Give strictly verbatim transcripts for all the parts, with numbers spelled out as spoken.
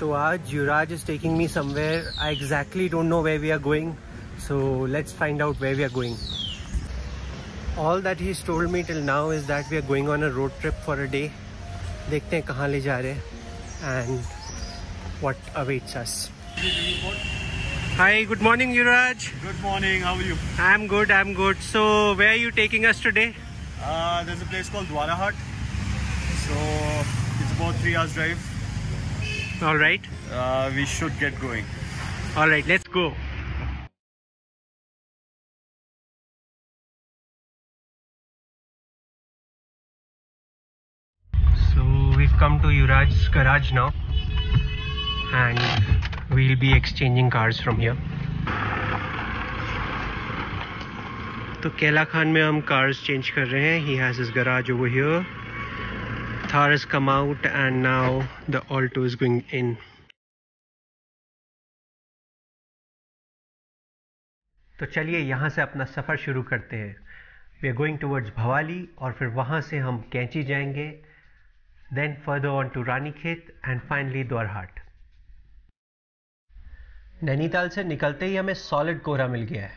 तो आज Yuvraj is taking me somewhere, I exactly don't know where we are going, so let's find out where we are going. All that he's told me till now is that we are going on a road trip for a day. देखते हैं कहाँ ले जा रहे हैं and what awaits us. Hi, good morning, Yuvraj. Good morning. How are you? I'm good. I'm good. So, where are you taking us today? Uh, there's a place called Dwarahat. So it's about three hours drive. All right. Uh, we should get going. All right, let's go. Come to Yuvraj's garage now, and we'll be exchanging cars from here. तो केला खान में हम cars change कर रहे हैं. He has his garage over here. Thar has come out, and now the Alto is going in. तो चलिए यहाँ से अपना सफर शुरू करते हैं. We are going towards Bhowali और फिर वहाँ से हम कैंची जाएंगे. Then further on to Ranikhet and finally Dwarahat. Nainital से निकलते ही हमें सॉलिड कोहरा मिल गया है.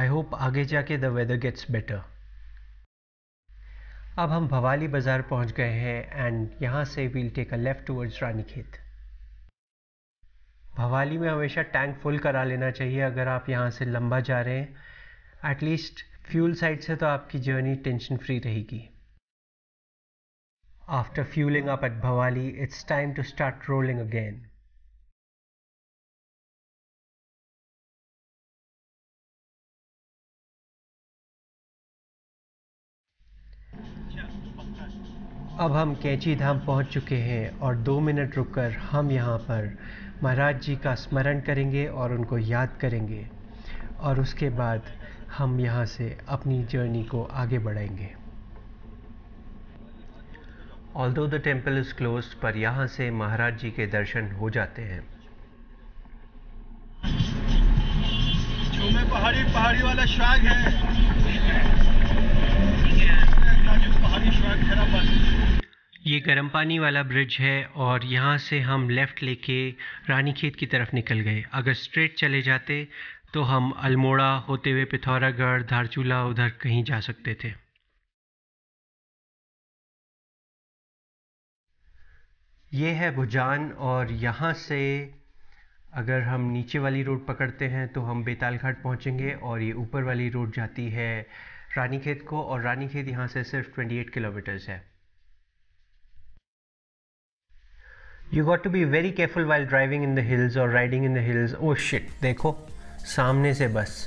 आई होप आगे जाके द वेदर गेट्स बेटर. अब हम भवाली बाजार पहुंच गए हैं एंड यहाँ से we'll take a left towards Ranikhet. Bhowali में हमेशा टैंक फुल करा लेना चाहिए अगर आप यहाँ से लंबा जा रहे हैं. एटलीस्ट फ्यूल साइड से तो आपकी जर्नी टेंशन फ्री रहेगी. After fueling up at Bhawali, it's time to start rolling again. अब हम कैंची धाम पहुंच चुके हैं और दो मिनट रुककर हम यहाँ पर महाराज जी का स्मरण करेंगे और उनको याद करेंगे और उसके बाद हम यहाँ से अपनी जर्नी को आगे बढ़ाएंगे. Although the temple is closed, पर यहाँ से महाराज जी के दर्शन हो जाते हैं. पहाड़ी पहाड़ी वाला श्राग है. ये गर्म पानी वाला ब्रिज है और यहाँ से हम लेफ्ट लेके रानीखेत की तरफ निकल गए. अगर स्ट्रेट चले जाते तो हम अल्मोड़ा होते हुए पिथौरागढ़, धारचूला उधर कहीं जा सकते थे. ये है भुजान और यहाँ से अगर हम नीचे वाली रोड पकड़ते हैं तो हम बेताल घाट पहुँचेंगे और ये ऊपर वाली रोड जाती है रानीखेत को और रानीखेत यहाँ से सिर्फ अट्ठाईस किलोमीटर्स है. You got to be very careful while driving in the hills और riding in the hills. Oh shit, देखो सामने से बस.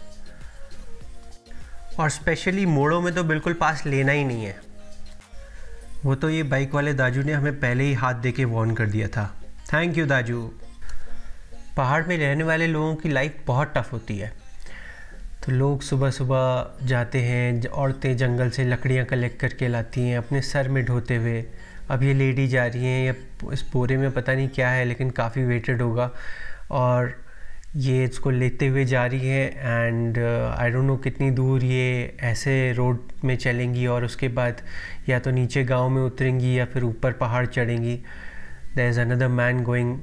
और स्पेशली मोड़ों में तो बिल्कुल पास लेना ही नहीं है. वो तो ये बाइक वाले दाजू ने हमें पहले ही हाथ देके वॉर्न कर दिया था. थैंक यू दाजू. पहाड़ में रहने वाले लोगों की लाइफ बहुत टफ होती है. तो लोग सुबह सुबह जाते हैं, औरतें जंगल से लकड़ियाँ कलेक्ट करके लाती हैं अपने सर में ढोते हुए. अब ये लेडी जा रही हैं, ये इस बोरे में पता नहीं क्या है लेकिन काफ़ी वेटेड होगा और ये इसको लेते हुए जा रही है एंड आई डोंट नो कितनी दूर ये ऐसे रोड में चलेंगी और उसके बाद या तो नीचे गांव में उतरेंगी या फिर ऊपर पहाड़ चढ़ेंगी. There is another man going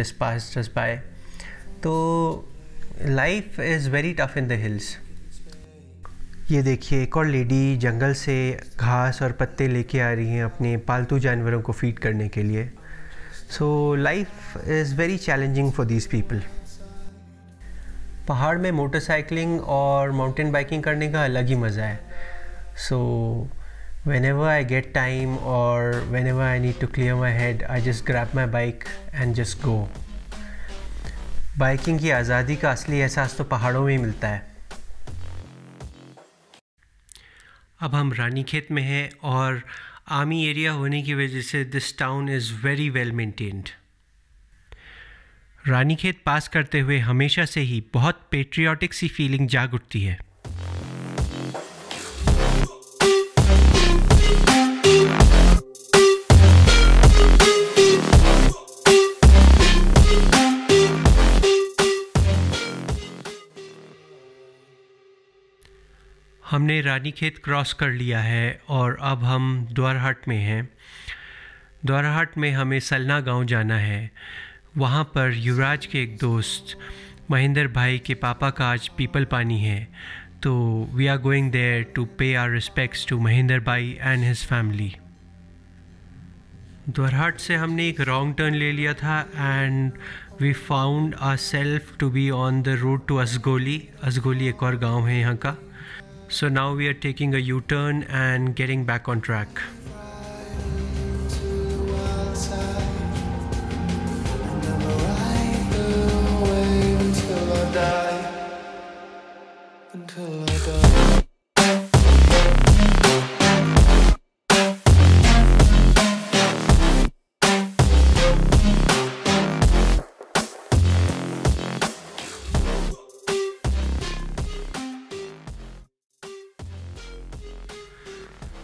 just pass just by. तो life is very tough in the hills. ये देखिए एक और लेडी जंगल से घास और पत्ते लेके आ रही हैं अपने पालतू जानवरों को फीड करने के लिए. So life is very challenging for these people. पहाड़ में मोटरसाइकिलिंग और माउंटेन बाइकिंग करने का अलग ही मज़ा है. So whenever I get time और whenever I need to clear my head, I just grab my bike and just go. Biking की आज़ादी का असली एहसास तो पहाड़ों में ही मिलता है. अब हम रानीखेत में हैं और आर्मी एरिया होने की वजह से this town is very well maintained. Ranikhet pass करते हुए हमेशा से ही बहुत पेट्रियाटिक सी फीलिंग जाग उठती है. हमने रानीखेत क्रॉस कर लिया है और अब हम द्वारहाट में हैं. द्वाराहाट में हमें सलना गांव जाना है। वहाँ पर युवराज के एक दोस्त महेंद्र भाई के पापा का आज पीपल पानी है, तो we are going there to pay our respects to Mahendra भाई एंड हिज फैमिली। द्वाराहाट से हमने एक रॉन्ग टर्न ले लिया था and we found our self to be on the road to Asgoli. Asgoli एक और गांव है यहाँ का। So now we are taking a U turn and getting back on track.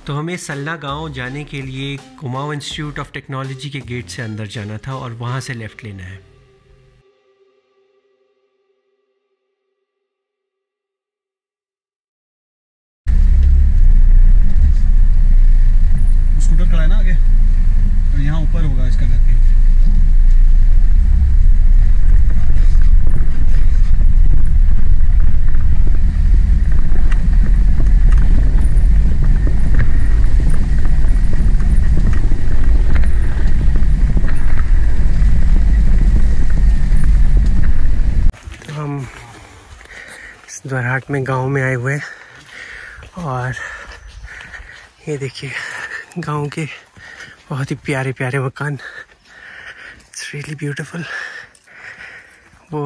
तो हमें सलना गांव जाने के लिए कुमाऊं इंस्टीट्यूट ऑफ टेक्नोलॉजी के गेट से अंदर जाना था और वहां से लेफ़्ट लेना है। स्कूटर खड़ा है ना आगे, और यहाँ ऊपर होगा इसका घर कहीं। द्वाराहाट में गांव में आए हुए, और ये देखिए गांव के बहुत ही प्यारे प्यारे मकान। It's really beautiful. वो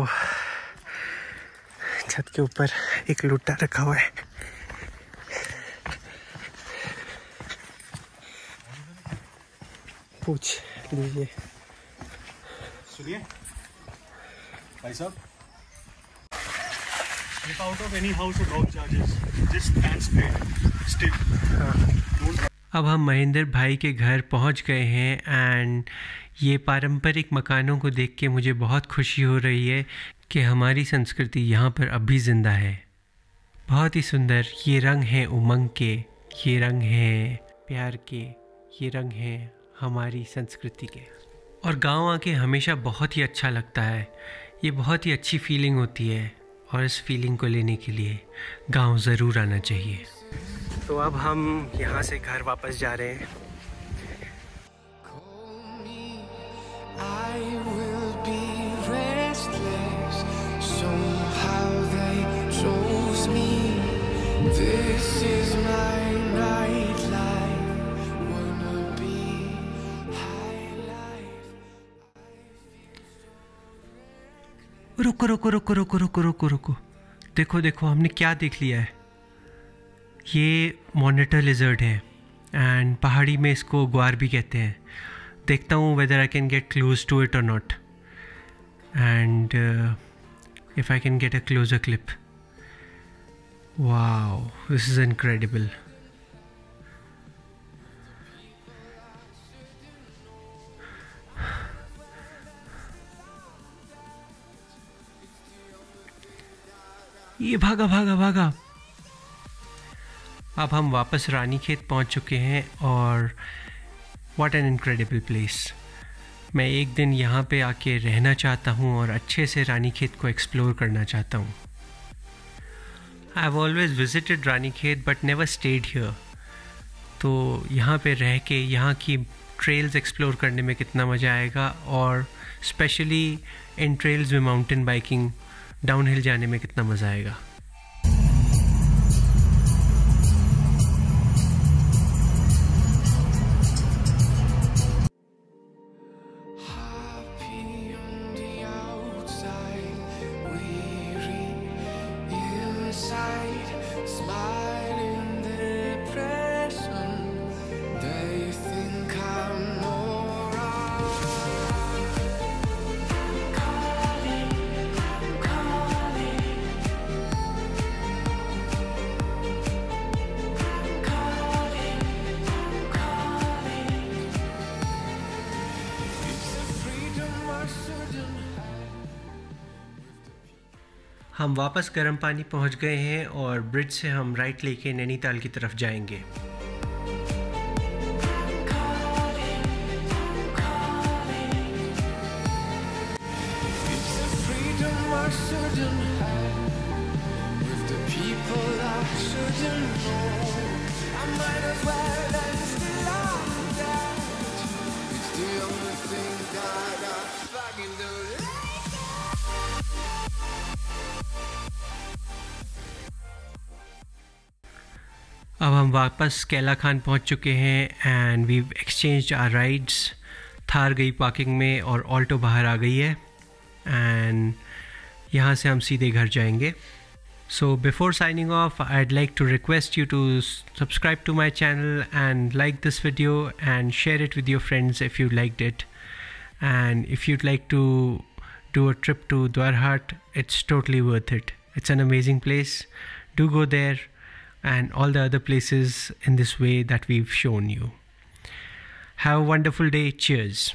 छत के ऊपर एक लुट्टा रखा हुआ है। पूछ लीजिए। सुनिए भाई साहब, Out of any house without charges, just still. Uh, अब हम महेंद्र भाई के घर पहुंच गए हैं एंड ये पारंपरिक मकानों को देख के मुझे बहुत खुशी हो रही है कि हमारी संस्कृति यहाँ पर अब भी जिंदा है। बहुत ही सुंदर। ये रंग हैं उमंग के, ये रंग हैं प्यार के, ये रंग हैं हमारी संस्कृति के। और गांव आके हमेशा बहुत ही अच्छा लगता है। ये बहुत ही अच्छी फीलिंग होती है और इस फीलिंग को लेने के लिए गांव ज़रूर आना चाहिए। तो अब हम यहाँ से घर वापस जा रहे हैं। रुको रुको रुको रुको रुको रुको रुको देखो देखो हमने क्या देख लिया है। ये मॉनिटर लिजर्ड है एंड पहाड़ी में इसको ग्वार भी कहते हैं। देखता हूँ whether I can get close to it और not, and if I can get a closer clip. Wow, this is incredible. ये भागा भागा भागा। अब हम वापस रानीखेत पहुंच चुके हैं और व्हाट एन इनक्रेडिबल प्लेस। मैं एक दिन यहाँ पे आके रहना चाहता हूँ और अच्छे से रानीखेत को एक्सप्लोर करना चाहता हूँ। I have always visited Ranikhet but never stayed here. तो यहाँ पे रह के यहाँ की ट्रेल्स एक्सप्लोर करने में कितना मज़ा आएगा, और स्पेशली इन ट्रेल्स में माउंटेन बाइकिंग, डाउनहिल जाने में कितना मज़ा आएगा। हम वापस गर्म पानी पहुंच गए हैं और ब्रिज से हम राइट लेके नैनीताल की तरफ जाएंगे। अब हम वापस कैला खान पहुंच चुके हैं and we exchange our rides. Thar गई पार्किंग में और ऑल्टो बाहर आ गई है एंड यहाँ से हम सीधे घर जाएंगे। So before signing off I'd like to request you to subscribe to my channel and like this video and share it with your friends if you like it and if you'd like to do a trip to Dwarahat it's totally worth it. It's an amazing place, do go there and all the other places in this way that we've shown you. Have a wonderful day. Cheers.